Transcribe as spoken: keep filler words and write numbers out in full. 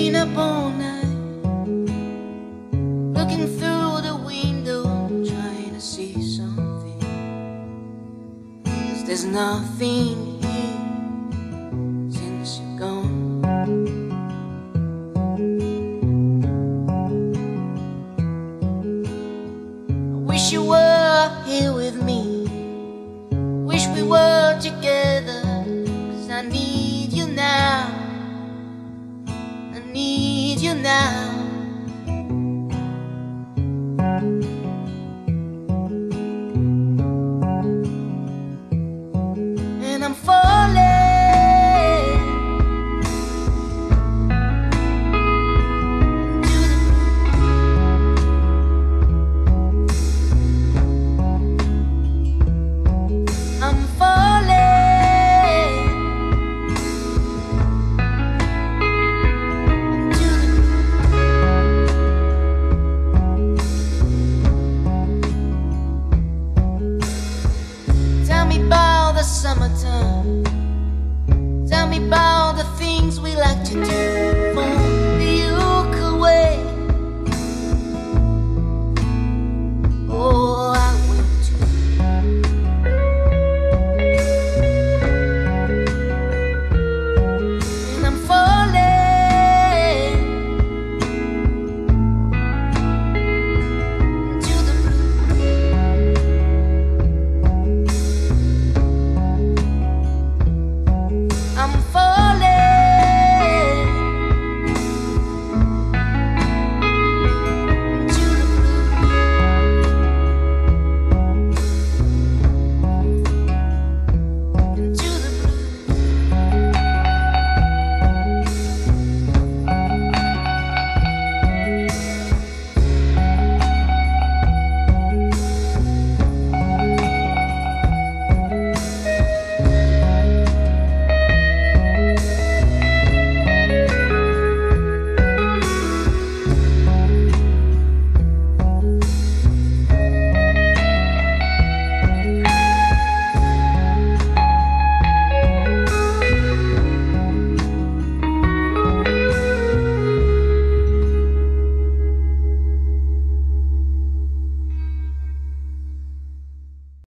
staying up all night, looking through the window, trying to see something. 'Cause there's nothing here since you're gone. I wish you were here with me, wish we were together, 'cause I need you now. Need you now.